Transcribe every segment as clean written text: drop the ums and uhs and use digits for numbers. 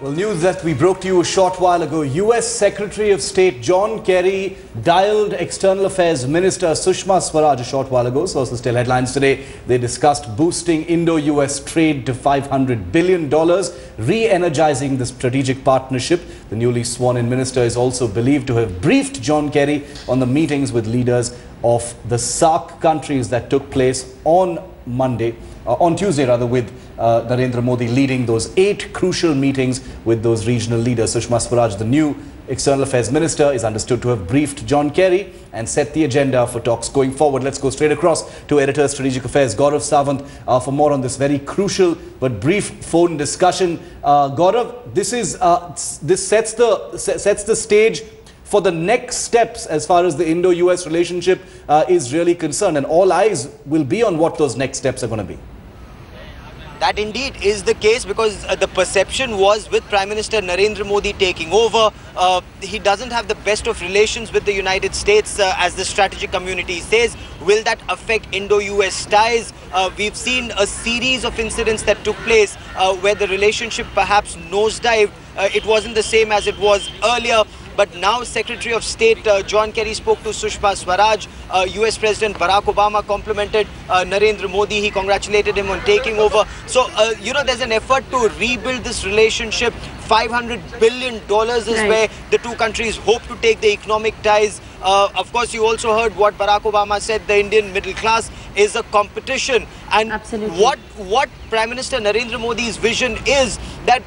Well, news that we broke to you a short while ago. US Secretary of State John Kerry dialed External Affairs Minister Sushma Swaraj a short while ago. So, still headlines today. They discussed boosting Indo-US trade to $500 billion, re-energizing the strategic partnership. The newly sworn-in minister is also believed to have briefed John Kerry on the meetings with leaders of the SARC countries that took place on Tuesday, with Narendra Modi leading those 8 crucial meetings with those regional leaders. Sushma Swaraj, the new External Affairs Minister, is understood to have briefed John Kerry and set the agenda for talks going forward. Let's go straight across to Editor Strategic Affairs, Gaurav Savant, for more on this very crucial but brief phone discussion. Gaurav, this sets the stage for the next steps as far as the Indo-US relationship is really concerned, and all eyes will be on what those next steps are going to be. That indeed is the case, because the perception was, with Prime Minister Narendra Modi taking over, he doesn't have the best of relations with the United States, as the strategic community says. Will that affect Indo-US ties? We've seen a series of incidents that took place where the relationship perhaps nosedived. It wasn't the same as it was earlier. But now Secretary of State John Kerry spoke to Sushma Swaraj. US President Barack Obama complimented Narendra Modi. He congratulated him on taking over. So, there's an effort to rebuild this relationship. $500 billion is where the two countries hope to take the economic ties. Of course, you also heard what Barack Obama said. The Indian middle class is a competition. And what Prime Minister Narendra Modi's vision is that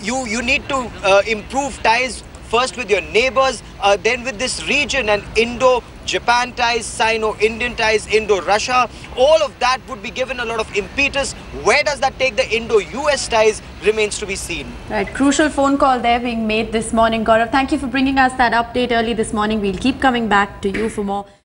you need to improve ties first with your neighbors, then with this region, and Indo-Japan ties, Sino-Indian ties, Indo-Russia, all of that would be given a lot of impetus. Where does that take the Indo-US ties remains to be seen. Right, crucial phone call there being made this morning. Gaurav, thank you for bringing us that update early this morning. We'll keep coming back to you for more.